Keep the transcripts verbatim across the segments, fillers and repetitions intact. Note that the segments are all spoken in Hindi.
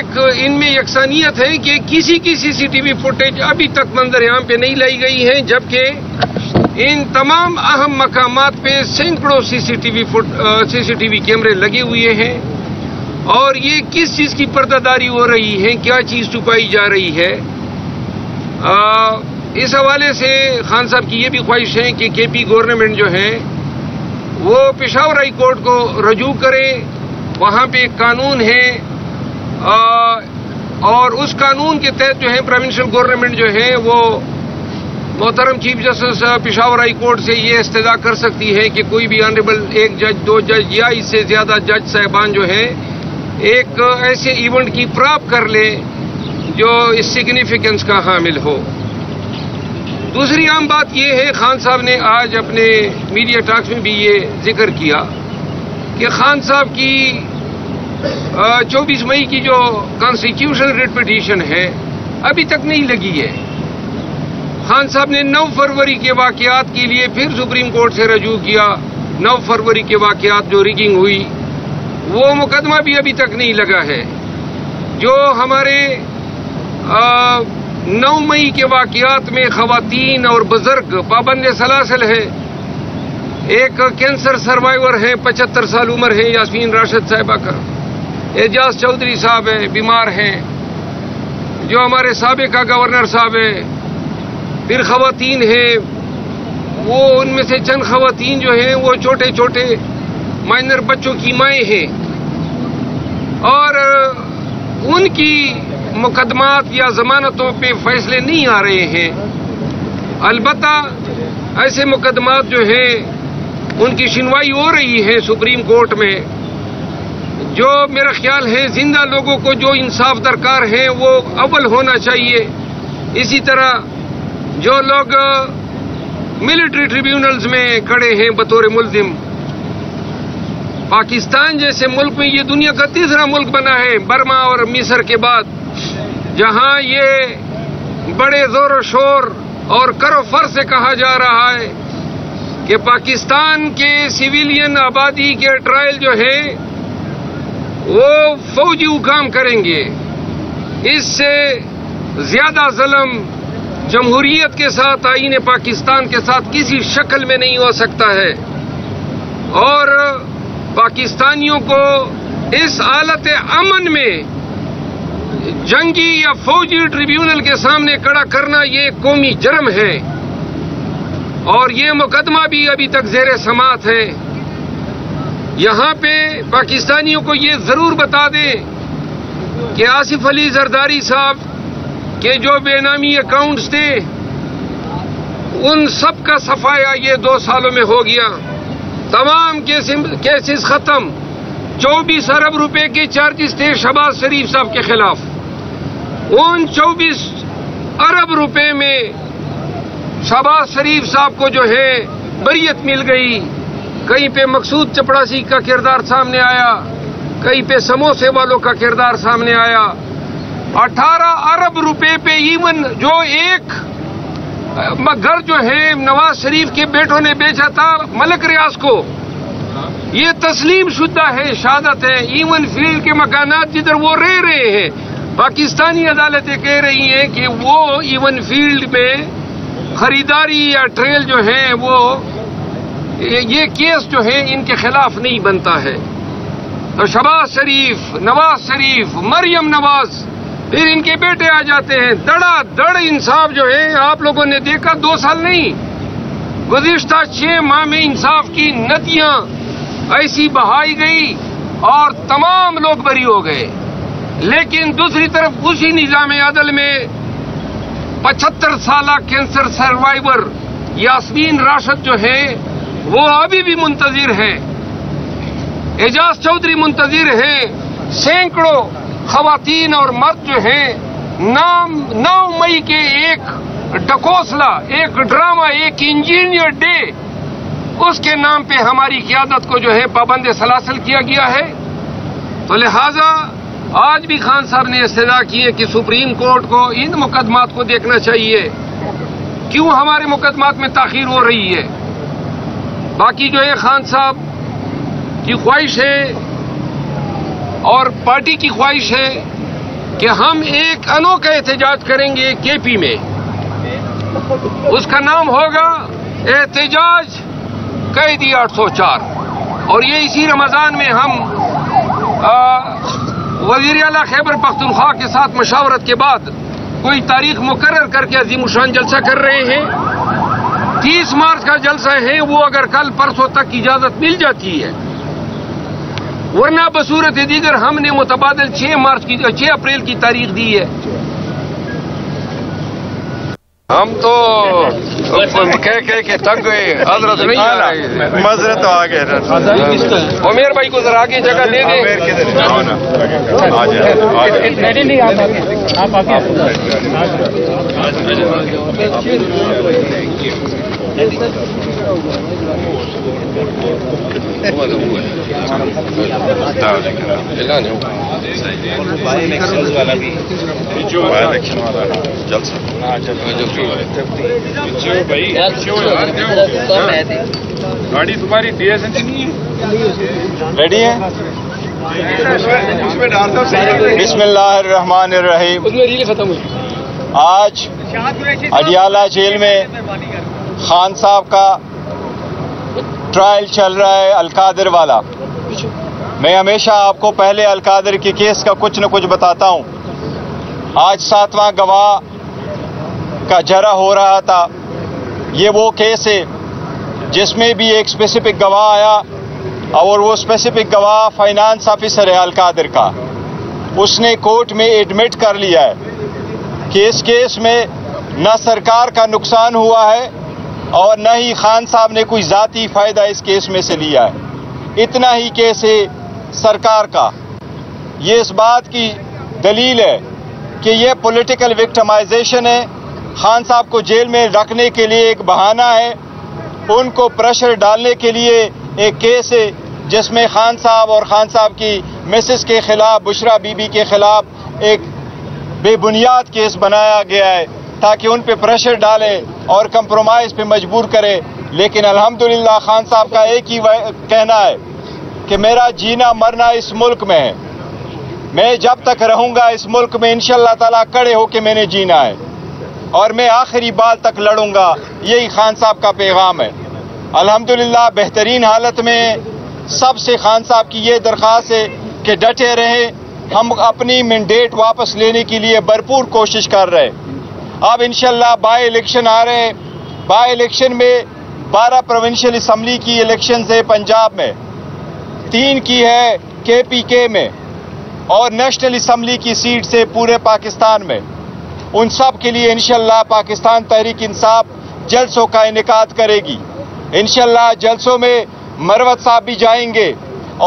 एक इनमें यकसानियत है कि किसी की सीसीटीवी फुटेज अभी तक मंजर आम पे नहीं लाई गई है, जबकि इन तमाम अहम मकामात पे सैकड़ों सीसीटीवी फुट सीसीटीवी कैमरे लगे हुए हैं। और ये किस चीज़ की पर्दादारी हो रही है, क्या चीज़ छुपाई जा रही है, आ, इस हवाले से खान साहब की ये भी ख्वाहिश है कि के पी गवर्नमेंट जो है वो पेशावर हाई कोर्ट को रजू करे। वहाँ पे एक कानून है आ, और उस कानून के तहत जो है प्रोविंशियल गवर्नमेंट जो है वो मोहतरम chief justice Peshawar high court से ये इस्तदा कर सकती है कि कोई भी ऑनरेबल एक जज, दो जज या इससे ज़्यादा जज साहिबान जो है एक ऐसे इवेंट की प्राप कर ले जो इस सिग्निफिकेंस का हामिल हो। दूसरी आम बात यह है, खान साहब ने आज अपने मीडिया टॉक्स में भी ये जिक्र किया कि खान साहब की चौबीस मई की जो कॉन्स्टिट्यूशन रिट पिटीशन है अभी तक नहीं लगी है। खान साहब ने नौ फरवरी के वाकयात के लिए फिर सुप्रीम कोर्ट से रजू किया। नौ फरवरी के वाकयात जो रिगिंग हुई वो मुकदमा भी अभी तक नहीं लगा है। जो हमारे आ, नौ मई के वाकयात में खवातीन और बुजुर्ग पाबंद सलासल है, एक कैंसर सर्वाइवर है, पचहत्तर साल उम्र है यास्मीन राशिद साहिबा का, एजाज चौधरी साहब है, बीमार हैं, जो हमारे साबिका गवर्नर साहब है, फिर खवातीन है, वो उनमें से चंद खवातीन जो हैं वो छोटे छोटे माइनर बच्चों की माएँ हैं। और उनकी मुकदमात या जमानतों पे फैसले नहीं आ रहे हैं। अलबत्ता ऐसे मुकदमात जो हैं उनकी सुनवाई हो रही है सुप्रीम कोर्ट में। जो मेरा ख्याल है जिंदा लोगों को जो इंसाफ दरकार है वो अव्वल होना चाहिए। इसी तरह जो लोग मिलिट्री ट्रिब्यूनल्स में खड़े हैं बतौर मुल्जिम, पाकिस्तान जैसे मुल्क में ये दुनिया का तीसरा मुल्क बना है बर्मा और मिस्र के बाद, जहां ये बड़े जोर शोर और करोफर से कहा जा रहा है कि पाकिस्तान के सिविलियन आबादी के ट्रायल जो है वो फौजी हुकाम करेंगे। इससे ज्यादा जुल्म जमहूरियत के साथ, आईन पाकिस्तान के साथ किसी शक्ल में नहीं हो सकता है। और पाकिस्तानियों को इस हालत अमन में जंगी या फौजी ट्रिब्यूनल के सामने खड़ा करना ये कौमी जुर्म है। और ये मुकदमा भी अभी तक जेर समात है। यहाँ पे पाकिस्तानियों को ये जरूर बता दें कि आसिफ अली जरदारी साहब के जो बेनामी अकाउंट्स थे उन सब का सफाया ये दो सालों में हो गया। तमाम केसेस खत्म। चौबीस अरब रुपए के चार्जेस थे शहबाज शरीफ साहब के खिलाफ। उन चौबीस अरब रुपए में शहबाज शरीफ साहब को जो है बरियत मिल गई। कहीं पे मकसूद चपड़ासी का किरदार सामने आया, कहीं पे समोसे वालों का किरदार सामने आया। अठारह अरब रुपए पे इवन जो एक घर जो है नवाज शरीफ के बेटों ने बेचा था मलक रियाज को, ये तस्लीम शुदा है, शहादत है। इवन फील्ड के मकानात जिधर वो रह रहे हैं, पाकिस्तानी अदालतें कह रही हैं कि वो इवन फील्ड में खरीदारी या ट्रेल जो है वो ये केस जो है इनके खिलाफ नहीं बनता है। तो शहबाज शरीफ, नवाज शरीफ, मरियम नवाज, फिर इनके बेटे आ जाते हैं। दड़ा दड़ इंसाफ जो है आप लोगों ने देखा, दो साल नहीं, गुज़िश्ता छह माह में इंसाफ की नदियां ऐसी बहाई गई और तमाम लोग बरी हो गए। लेकिन दूसरी तरफ उसी निजाम अदल में पचहत्तर साला कैंसर सर्वाइवर यास्मीन राशिद जो है वो अभी भी मुंतजिर है, एजाज चौधरी मुंतजिर है, सैकड़ों खवातीन और मर्द जो हैं। नाम नौ मई के एक डकोसला, एक ड्रामा, एक इंजीनियर डे, उसके नाम पे हमारी क़ियादत को जो है पाबंद सलासल किया गया है। तो लिहाजा आज भी खान साहब ने इस्तदा की है कि सुप्रीम कोर्ट को इन मुकदमात को देखना चाहिए, क्यों हमारे मुकदमात में ताखीर हो रही है। बाकी जो है खान साहब की ख्वाहिश है और पार्टी की ख्वाहिश है कि हम एक अनोखा एहतजाज करेंगे के पी में, उसका नाम होगा एहतजाज कैदी आठ सौ चार। और ये इसी रमज़ान में हम वज़ीर आला खैबर पख्तूनख्वा के साथ मशावरत के बाद कोई तारीख मुकर्रर करके अजीम शान जलसा कर रहे हैं। तीस मार्च का जलसा है, वो अगर कल परसों तक इजाज़त मिल जाती है, वरना बसूरत दीगर हमने मुतबादल छह मार्च की छह अप्रैल की तारीख दी है। हम तो कह कह के तंग गए, हजरत नहीं आ रही, मजरे तो आ गए। उमेर भाई को जरा आगे जगह दे दे। गाड़ी तुम्हारी डीएसएन की नहीं है, रेडी है? बिस्मिल्लाहिर्रहमानिर्रहीम। आज अडियाला जेल में खान साहब का ट्रायल चल रहा है, अलकादिर वाला। मैं हमेशा आपको पहले अलकादिर के केस का कुछ न कुछ बताता हूँ। आज सातवां गवाह का जरा हो रहा था। ये वो केस है जिसमें भी एक स्पेसिफिक गवाह आया और वो स्पेसिफिक गवाह फाइनेंस ऑफिसर है अलकादिर का। उसने कोर्ट में एडमिट कर लिया है कि इस केस में न सरकार का नुकसान हुआ है और न ही खान साहब ने कोई जाती फायदा इस केस में से लिया है। इतना ही केस है सरकार का। ये इस बात की दलील है कि यह पॉलिटिकल विक्टिमाइजेशन है, खान साहब को जेल में रखने के लिए एक बहाना है, उनको प्रेशर डालने के लिए एक केस है जिसमें खान साहब और खान साहब की मिसेस के खिलाफ, बुशरा बीबी के खिलाफ एक बेबुनियाद केस बनाया गया है ताकि उन पे प्रेशर डालें और कंप्रोमाइज़ पे मजबूर करें। लेकिन अल्हम्दुलिल्लाह खान साहब का एक ही कहना है कि मेरा जीना मरना इस मुल्क में है, मैं जब तक रहूँगा इस मुल्क में इंशाअल्लाह ताला कड़े होके मैंने जीना है और मैं आखिरी बाल तक लड़ूंगा। यही खान साहब का पैगाम है। अल्हम्दुलिल्लाह बेहतरीन हालत में सबसे खान साहब की ये दरख्वास्त है कि डटे रहें, हम अपनी मैंडेट वापस लेने के लिए भरपूर कोशिश कर रहे हैं। अब इंशाल्लाह बाय इलेक्शन आ रहे हैं। बाय इलेक्शन में बारह प्रोविंशियल असम्बली की इलेक्शन है पंजाब में, तीन की है के पी के में और नेशनल असम्बली की सीट से पूरे पाकिस्तान में। उन सब के लिए इंशाल्लाह पाकिस्तान तहरीक इंसाफ जलसों का इनेकाद करेगी। इंशाल्लाह जलसों में मरवत साहब भी जाएंगे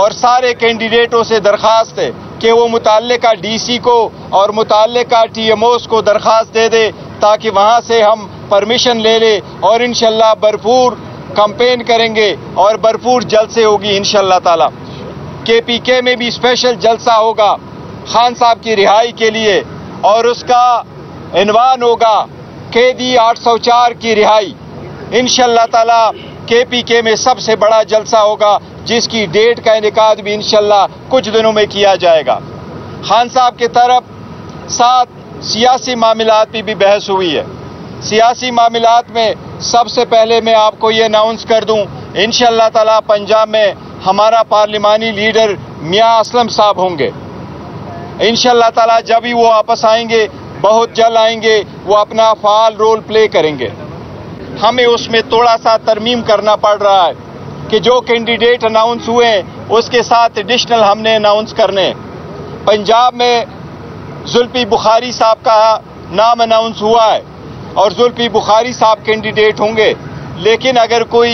और सारे कैंडिडेटों से दरख्वास्त है कि वो मुताल्लिका डीसी को और मुताल्लिका टीएमओस को दरख्वास्त दे दे ताकि वहाँ से हम परमिशन ले लें और इंशाल्लाह भरपूर कंपेन करेंगे और भरपूर जलसे होगी इंशाल्लाह ताला। केपीके में भी स्पेशल जलसा होगा खान साहब की रिहाई के लिए और उसका इनवान होगा कैदी आठ सौ चार की रिहाई। इंशाल्लाह ताला केपीके में सबसे बड़ा जलसा होगा जिसकी डेट का इनेकाद भी इंशाल्लाह कुछ दिनों में किया जाएगा। खान साहब की तरफ सात सियासी मामलात पर भी बहस हुई है। सियासी मामलात में सबसे पहले मैं आपको ये अनाउंस कर दूं, इंशाल्लाह ताला पंजाब में हमारा पार्लिमानी लीडर मियां असलम साहब होंगे। इंशाल्लाह ताला जब ही वो वापस आएंगे, बहुत जल्द आएंगे, वो अपना फाल रोल प्ले करेंगे। हमें उसमें थोड़ा सा तरमीम करना पड़ रहा है कि जो कैंडिडेट अनाउंस हुए हैं उसके साथ एडिशनल हमने अनाउंस करने। पंजाब में जुल्फी बुखारी साहब का नाम अनाउंस हुआ है और जुल्फी बुखारी साहब कैंडिडेट होंगे, लेकिन अगर कोई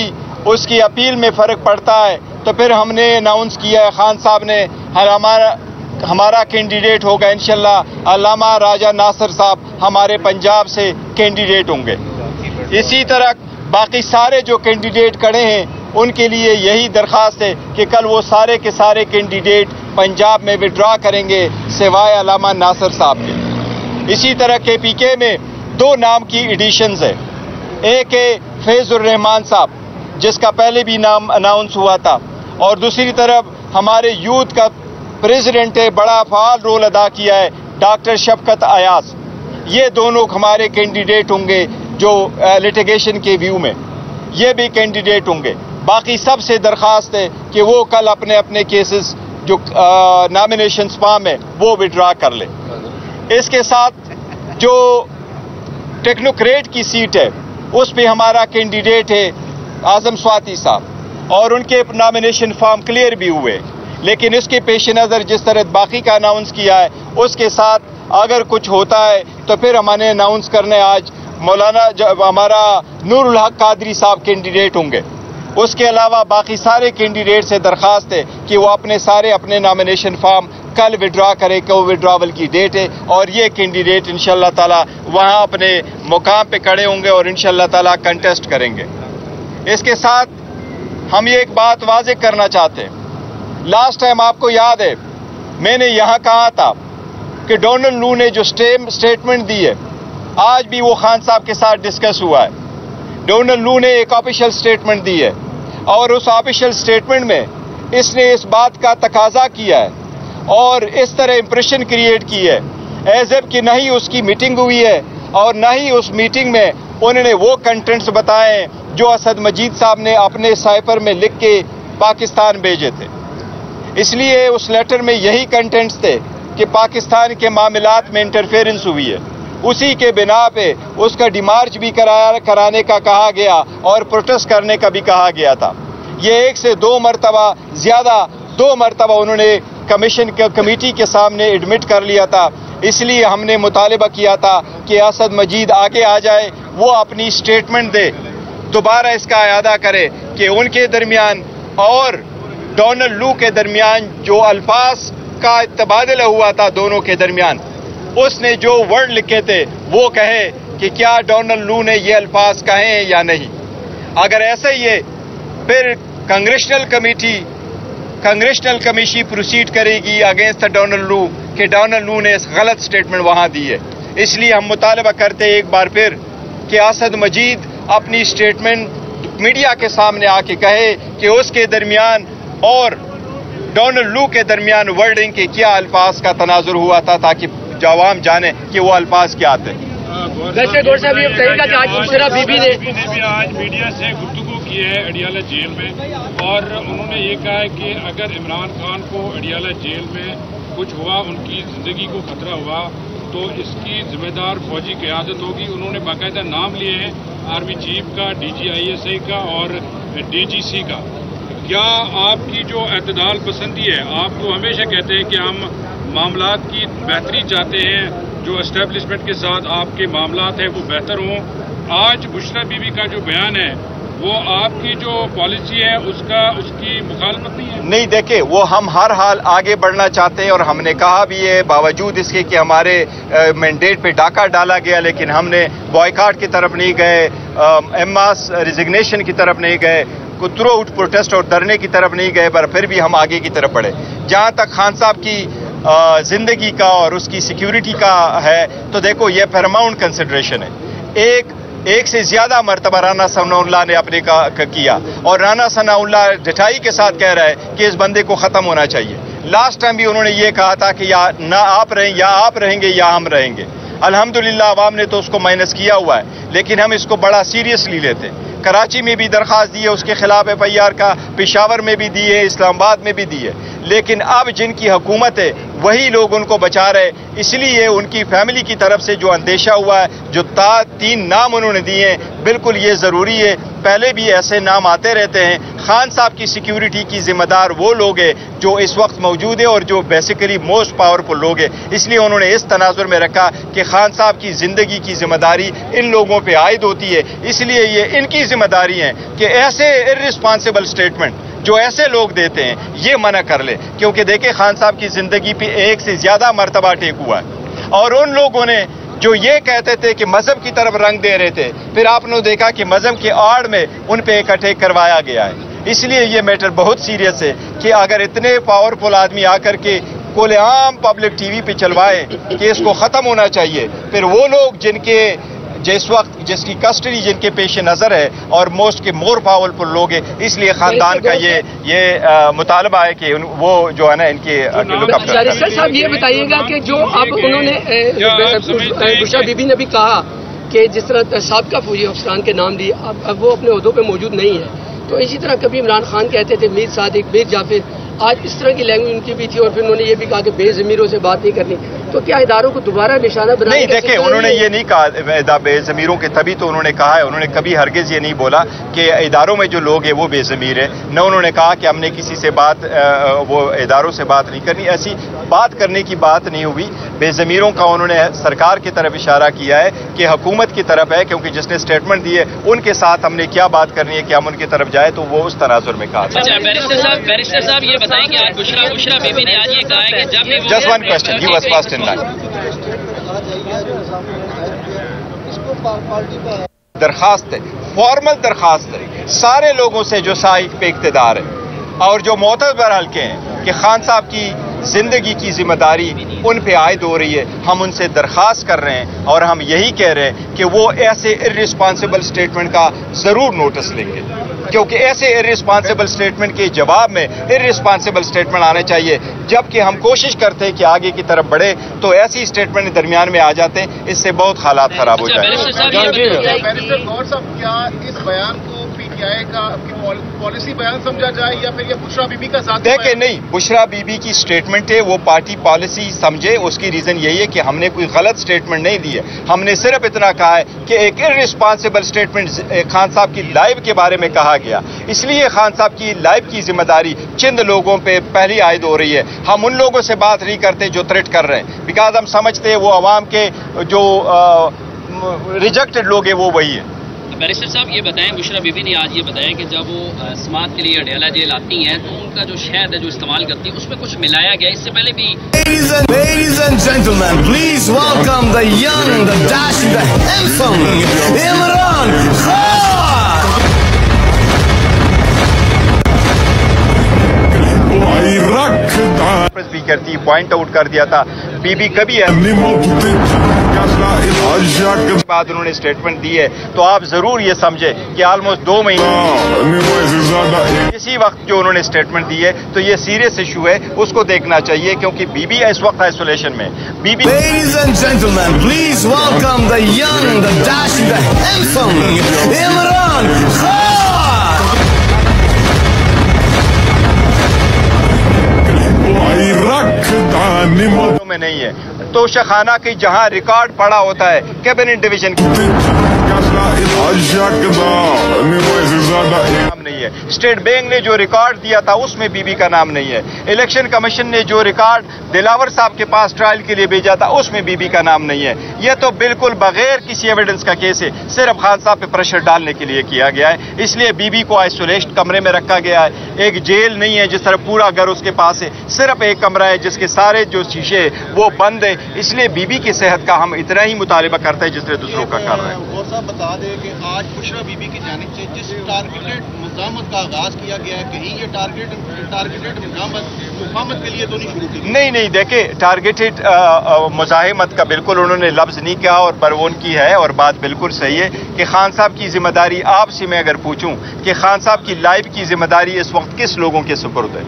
उसकी अपील में फ़र्क पड़ता है तो फिर हमने अनाउंस किया है, खान साहब ने हमारा हमारा कैंडिडेट होगा इंशाल्लाह अल्लामा राजा नासिर साहब हमारे पंजाब से कैंडिडेट होंगे। इसी तरह बाकी सारे जो कैंडिडेट खड़े हैं उनके लिए यही दरख्वास्त है कि कल वो सारे के सारे कैंडिडेट पंजाब में विड्रा करेंगे सिवाय अल्लामा नासिर साहब के। इसी तरह केपीके में दो नाम की एडिशंस है। एक है फैजुर रहमान साहब जिसका पहले भी नाम अनाउंस हुआ था और दूसरी तरफ हमारे यूथ का प्रेसिडेंट है, बड़ा फाल रोल अदा किया है डॉक्टर शबकत अयाज, ये दोनों हमारे कैंडिडेट होंगे जो लिटिगेशन के व्यू में ये भी कैंडिडेट होंगे। बाकी सब से दरख्वास्त है कि वो कल अपने अपने केसेस जो नामिनेशन फॉर्म है वो विड्रा कर ले। इसके साथ जो टेक्नोक्रेट की सीट है उस पर हमारा कैंडिडेट है आजम स्वाति साहब और उनके नामिनेशन फॉर्म क्लियर भी हुए, लेकिन इसके पेश नज़र जिस तरह बाकी का अनाउंस किया है उसके साथ अगर कुछ होता है तो फिर हमारे अनाउंस करने आज मौलाना जब हमारा नूरुल हक कादरी साहब कैंडिडेट होंगे। उसके अलावा बाकी सारे कैंडिडेट से दरख्वास्त है कि वो अपने सारे अपने नामिनेशन फॉर्म कल विड्रा करें, कि वो विड्रावल की डेट है, और ये कैंडिडेट इंशाल्लाह ताला वहाँ अपने मुकाम पे खड़े होंगे और इंशाल्लाह ताला कंटेस्ट करेंगे। इसके साथ हम ये एक बात वाजे करना चाहते हैं, लास्ट टाइम आपको याद है मैंने यहाँ कहा था कि डोनाल्ड लू ने जो स्टेटमेंट दी है आज भी वो खान साहब के साथ डिस्कस हुआ है। डोनाल्ड लू ने एक ऑफिशियल स्टेटमेंट दी है और उस ऑफिशियल स्टेटमेंट में इसने इस बात का तकाजा किया है और इस तरह इंप्रेशन क्रिएट की है एज इफ कि नहीं उसकी मीटिंग हुई है और ना ही उस मीटिंग में उन्होंने वो कंटेंट्स बताए जो असद मजीद साहब ने अपने साइफर में लिख के पाकिस्तान भेजे थे। इसलिए उस लेटर में यही कंटेंट्स थे कि पाकिस्तान के मामलात में इंटरफेरेंस हुई है, उसी के बिना पे उसका डिमार्च भी करार कराने का कहा गया और प्रोटेस्ट करने का भी कहा गया था। ये एक से दो मरतबा ज़्यादा दो मरतबा उन्होंने कमीशन कमेटी के सामने एडमिट कर लिया था। इसलिए हमने मुतालबा किया था कि असद मजीद आगे आ जाए, वो अपनी स्टेटमेंट दे, दोबारा इसका अदा करे कि उनके दरमियान और डोनाल्ड लू के दरमियान जो अल्फाज का तबादला हुआ था दोनों के दरमियान उसने जो वर्ड लिखे थे वो कहे कि क्या डोनाल्ड लू ने ये अल्फाज कहे हैं या नहीं। अगर ऐसे ही है फिर congressional committee congressional commission proceed करेगी अगेंस्ट डोनाल्ड लू कि डोनाल्ड लू ने इस गलत स्टेटमेंट वहाँ दी है। इसलिए हम मुतालबा करते हैं एक बार फिर कि असद मजीद अपनी स्टेटमेंट मीडिया के सामने आके कहे कि उसके दरमियान और डोनाल्ड लू के दरमियान वर्डिंग के क्या अल्फाज का तनाजुर हुआ था, ताकि आवाम जाने कि वो अल्फाज क्या आते हैं। वैसे गौर साहब ये बताइएगा कि आज बुशरा बीबी ने भी आज मीडिया से गुफ्तगू की है अडियाला जेल में, और उन्होंने ये कहा है कि अगर इमरान खान को अडियाला जेल में कुछ हुआ, उनकी जिंदगी को खतरा हुआ, तो इसकी जिम्मेदार फौजी क़यादत होगी। उन्होंने बाकायदा नाम लिए हैं आर्मी चीफ का, D G I S I का और डी जी सी का। क्या आपकी जो अतदाल पसंदी है, आप तो हमेशा कहते हैं कि हम मामलात की बेहतरी चाहते हैं, जो एस्टेब्लिशमेंट के साथ आपके मामलात हैं वो बेहतर हों, आज बुशरा बीबी का जो बयान है वो आपकी जो पॉलिसी है उसका उसकी मुखालफत नहीं है? नहीं, देखिए वो हम हर हाल आगे बढ़ना चाहते हैं और हमने कहा भी है बावजूद इसके कि हमारे मैंडेट पे डाका डाला गया, लेकिन हमने बॉयकाट की तरफ नहीं गए, एम मास रिजिग्नेशन की तरफ नहीं गए, थ्रू आउट प्रोटेस्ट और धरने की तरफ नहीं गए, पर फिर भी हम आगे की तरफ बढ़े। जहाँ तक खान साहब की जिंदगी का और उसकी सिक्योरिटी का है तो देखो ये पैरामाउंट कंसिडरेशन है। एक एक से ज्यादा मरतबा राना सनाउल्लाह ने अपने का, का किया और राना सनाउल्लाह डिठाई के साथ कह रहा है कि इस बंदे को खत्म होना चाहिए। लास्ट टाइम भी उन्होंने ये कहा था कि या ना आप रहें या आप रहेंगे या हम रहेंगे। अल्हम्दुलिल्लाह आवाम ने तो उसको माइनस किया हुआ है, लेकिन हम इसको बड़ा सीरियसली लेते हैं। कराची में भी दरख्वास्त दी है उसके खिलाफ एफ आई आर का, पेशावर में भी दी है, इस्लामाबाद में भी दी है, लेकिन अब जिनकी हुकूमत है वही लोग उनको बचा रहे। इसलिए उनकी फैमिली की तरफ से जो अंदेशा हुआ है, जो ता, तीन नाम उन्होंने दिए हैं, बिल्कुल ये ज़रूरी है। पहले भी ऐसे नाम आते रहते हैं। खान साहब की सिक्योरिटी की जिम्मेदार वो लोग हैं जो इस वक्त मौजूद है और जो बेसिकली मोस्ट पावरफुल लोग हैं। इसलिए उन्होंने इस तनाजुर में रखा कि खान साहब की ज़िंदगी की जिम्मेदारी इन लोगों पर आयद होती है। इसलिए ये इनकी जिम्मेदारी है कि ऐसे इर्रिस्पॉन्सिबल स्टेटमेंट जो ऐसे लोग देते हैं ये मना कर ले, क्योंकि देखे खान साहब की जिंदगी पे एक से ज्यादा मरतबा टेक हुआ है। और उन लोगों ने जो ये कहते थे कि मजहब की तरफ रंग दे रहे थे, फिर आपने देखा कि मजहब के आड़ में उन पे एक अटैक करवाया गया है। इसलिए ये मैटर बहुत सीरियस है कि अगर इतने पावरफुल आदमी आकर के कोलेआम पब्लिक टीवी पे चलवाएं कि इसको खत्म होना चाहिए, फिर वो लोग जिनके जिस वक्त जिसकी कस्टडी जिनके पेश नज़र है और मोस्ट के मोर पावरफुल लोग हैं, इसलिए खानदान का ये ये मुतालबा है कि वो जो है ना इनके सर साहब ये बताइएगा कि जो अब उन्होंने बुशरा बीबी ने भी कहा कि जिस तरह सबका फौजी अफसरान के नाम दिए, अब, अब वो अपने ओहदों पे मौजूद नहीं है। तो इसी तरह कभी इमरान खान कहते थे मीर सादिक, मीर जाफिर, आज इस तरह की लैंग्वेज उनकी भी थी और फिर उन्होंने ये भी कहा कि बेज़मीरों से बात नहीं करनी। तो क्या इदारों को दोबारा निशाना बनाया? नहीं, देखिए उन्होंने ये नहीं कहा बेज़मीरों के, तभी तो उन्होंने कहा है, उन्होंने कभी हरगिज़ ये नहीं बोला कि इदारों में जो लोग हैं वो बेज़मीर हैं। न उन्होंने कहा कि हमने किसी से बात, वो इदारों से बात नहीं करनी, ऐसी बात करने की बात नहीं हुई। बेज़मीरों का उन्होंने सरकार की तरफ इशारा किया है कि हुकूमत की तरफ है, क्योंकि जिसने स्टेटमेंट दिए उनके साथ हमने क्या बात करनी है कि हम उनकी तरफ जाए, तो वो उस तनाजुर में कहा। बैरिस्टर साहब ये बताएं कि आज बुशरा बुशरा बीबी ने आज ये कहा है कि जब भी just one question you was fast in line दरखास्त है, फॉर्मल दरखास्त है सारे लोगों से जो साइक पे इकतदार है और जो मोतबर हल्के हैं कि खान साहब की जिंदगी की जिम्मेदारी उन पे आयद हो रही है। हम उनसे दरखास्त कर रहे हैं और हम यही कह रहे हैं कि वो ऐसे इर्रिस्पॉन्सिबल स्टेटमेंट का जरूर नोटिस लेंगे, क्योंकि ऐसे इर्रिस्पॉन्सिबल स्टेटमेंट के जवाब में इर्रिस्पॉन्सिबल स्टेटमेंट आने चाहिए। जबकि हम कोशिश करते हैं कि आगे की तरफ बढ़े, तो ऐसी स्टेटमेंट दरमियान में आ जाते हैं, इससे बहुत हालात खराब हो जाएंगे। पॉलिसी बयान समझा जाए या फिर ये बुशरा बीबी का साथ देखे? नहीं, बुशरा बीबी की स्टेटमेंट है, वो पार्टी पॉलिसी समझे। उसकी रीजन यही है कि हमने कोई गलत स्टेटमेंट नहीं दी है, हमने सिर्फ इतना कहा है कि एक इर्रिस्पॉन्सिबल स्टेटमेंट खान साहब की लाइफ के बारे में कहा गया, इसलिए खान साहब की लाइफ की जिम्मेदारी चंद लोगों पर पहली आयद हो रही है। हम उन लोगों से बात नहीं करते जो थ्रेट कर रहे हैं, बिकॉज हम समझते हैं वो आवाम के जो रिजेक्टेड लोग हैं वो वही है। बैरिस्टर साहब ये बताएं, बुशरा बीबी ने आज ये बताया कि जब वो समात के लिए अडयाला जेल आती हैं तो उनका जो शहद है जो इस्तेमाल करती है उसमें कुछ मिलाया गया, इससे पहले भी। Ladies and gentlemen, please welcome the young, the dashing, the handsome Imran Khan। Press भी करती पॉइंट आउट कर दिया था बीबी कभी है के बाद उन्होंने स्टेटमेंट दी है, तो आप जरूर ये समझे कि ऑलमोस्ट दो महीने इसी वक्त जो उन्होंने स्टेटमेंट दी है, तो ये सीरियस इशू है, उसको देखना चाहिए, क्योंकि बीबी इस वक्त आइसोलेशन में। बीबी ladies and gentleman please welcome the young, the dashing, the handsome Imran Khan. में नहीं है तो शखाना की जहां रिकॉर्ड पड़ा होता है कैबिनेट डिवीजन नहीं है, स्टेट बैंक ने जो रिकॉर्ड दिया था उसमें बीबी का नाम नहीं है, इलेक्शन कमीशन ने जो रिकॉर्ड दिलावर साहब के पास ट्रायल के लिए भेजा था उसमें बीबी का नाम नहीं है। यह तो बिल्कुल बगैर किसी एविडेंस का केस है, सिर्फ खान साहब पे प्रेशर डालने के लिए किया गया है, इसलिए बीबी को आइसोलेशन कमरे में रखा गया है। एक जेल नहीं है जिस तरह पूरा घर उसके पास है, सिर्फ एक कमरा है जिसके सारे जो शीशे वो बंद है, इसलिए बीबी की सेहत का हम इतना ही मुतालबा करते हैं जिस तरह दूसरों का कर रहे हैं। बता दें कि आज बुशरा बीबी की जानिब से जिस टारगेटेड मुजामत का आगाज किया गया है, कहीं ये टारगेट टारगेटेड मुजामत मुजामत के लिए तो नहीं शुरू की? नहीं नहीं, देखे टारगेटेड मुजाहिमत का बिल्कुल उन्होंने लफ्ज नहीं कहा और परवन की है, और बात बिल्कुल सही है कि खान साहब की जिम्मेदारी, आपसे मैं अगर पूछूं कि खान साहब की लाइफ की जिम्मेदारी इस वक्त किस लोगों के सुपुर्द है,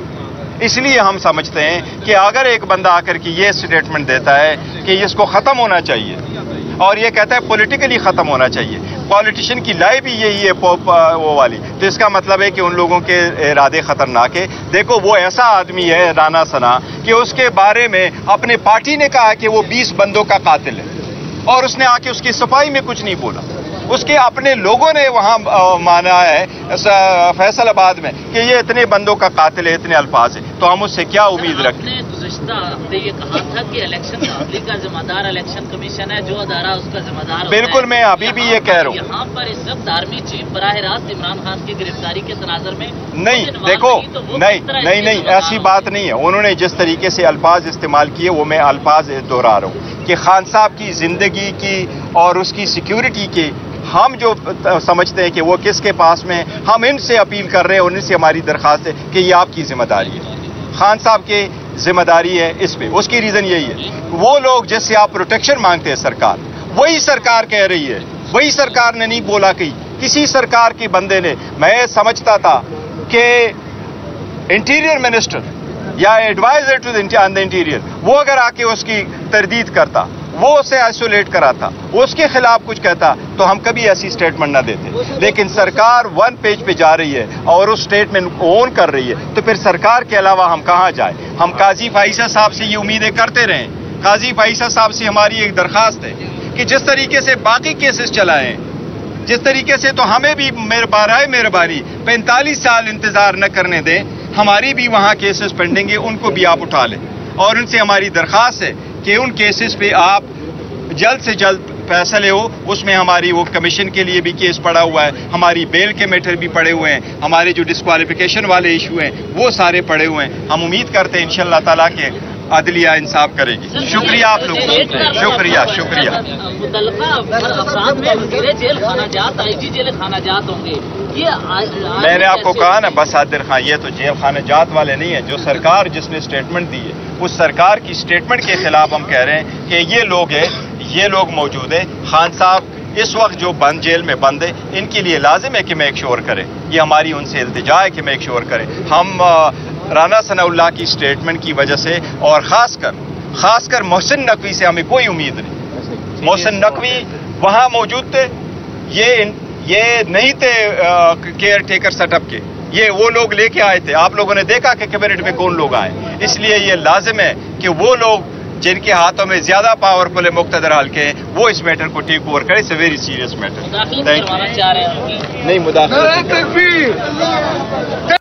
इसलिए हम समझते हैं कि अगर एक बंदा आकर के ये स्टेटमेंट देता है कि इसको खत्म होना चाहिए और ये कहता है पॉलिटिकली खत्म होना चाहिए, पॉलिटिशियन की लाइफ ही यही है पॉप वो वाली, तो इसका मतलब है कि उन लोगों के इरादे खतरनाक है। देखो वो ऐसा आदमी है राना सना कि उसके बारे में अपने पार्टी ने कहा कि वो बीस बंदों का कातिल है और उसने आके उसकी सफाई में कुछ नहीं बोला। उसके अपने लोगों ने वहां माना है फैसलाबाद में कि ये इतने बंदों का कातिल है, इतने अल्फाज है, तो हम उससे क्या उम्मीद रखते हैं? आपने ये कहा था कि इलेक्शन अमले का जिम्मेदार इलेक्शन कमीशन है, जो अदारा उसका जिम्मेदार। बिल्कुल, मैं अभी भी ये कह रहा हूँ। यहाँ पर इस वक्त आर्मी चीफ बराह रास्त इमरान खान की गिरफ्तारी के तनाजर में नहीं, देखो नहीं नहीं नहीं ऐसी बात नहीं है। उन्होंने जिस तरीके से अल्फाज इस्तेमाल किए वो मैं अल्फाज दोहरा रहा हूँ कि खान साहब की जिंदगी की और उसकी सिक्योरिटी की हम जो समझते हैं कि वो किसके पास में, हम इनसे अपील कर रहे हैं, उनसे हमारी दरख्वास्त है कि ये आपकी जिम्मेदारी है, खान साहब के जिम्मेदारी है इस पे। उसकी रीजन यही है वो लोग जिससे आप प्रोटेक्शन मांगते हैं सरकार, वही सरकार कह रही है वही सरकार ने नहीं बोला कि किसी सरकार के बंदे ने। मैं समझता था कि इंटीरियर मिनिस्टर या एडवाइजर टू द इंटीरियर वो अगर आके उसकी तरदीद करता, वो उसे आइसोलेट कराता, वो उसके खिलाफ कुछ कहता, तो हम कभी ऐसी स्टेटमेंट ना देते। लेकिन सरकार वन पेज पे जा रही है और उस स्टेटमेंट को ओन कर रही है, तो फिर सरकार के अलावा हम कहाँ जाए। हम काजी फाइसा साहब से ये उम्मीदें करते रहें। काजी फाइसा साहब से हमारी एक दरख्वास्त है कि जिस तरीके से बाकी केसेस चलाएं, जिस तरीके से, तो हमें भी मेहरबानी मेहरबानी पैंतालीस साल इंतजार न करने दें। हमारी भी वहाँ केसेस पेंडिंग है, उनको भी आप उठा लें। और उनसे हमारी दरख्वास्त है कि उन केसेस पे आप जल्द से जल्द फैसले हो। उसमें हमारी वो कमीशन के लिए भी केस पड़ा हुआ है, हमारी बेल के मैटर भी पड़े हुए हैं, हमारे जो डिस्क्वालिफिकेशन वाले इशू हैं वो सारे पड़े हुए हैं। हम उम्मीद करते हैं इंशाल्लाह ताला के अदलिया इंसाफ करेगी। शुक्रिया आप लोगों को, शुक्रिया शुक्रिया। मैंने आपको कहा ना बसादिर खान, ये तो जेल खाने जात वाले नहीं है। जो सरकार जिसने स्टेटमेंट दी है, उस सरकार की स्टेटमेंट के खिलाफ हम कह रहे हैं कि ये लोग हैं, ये लोग मौजूद हैं। खान साहब इस वक्त जो बंद जेल में बंद है, इनके लिए लाजिम है कि मेक श्योर करें। ये हमारी उनसे इल्तिजा है कि मेक श्योर करें। हम राना सनाउल्लाह की स्टेटमेंट की वजह से और खासकर खासकर मोहसिन नकवी से हमें कोई उम्मीद नहीं। मोहसिन नकवी वहाँ मौजूद थे, ये ये नहीं थे केयर टेकर सेटअप के, ये वो लोग लेके आए थे। आप लोगों ने देखा कि कैबिनेट में कौन लोग आए। इसलिए ये लाजिम है कि वो लोग जिनके हाथों में ज्यादा पावरफुल है मुक्तदर हाल के, वो इस मैटर को टेक ओवर करें। It's very serious matter. Thank you. नहीं मुदाखलत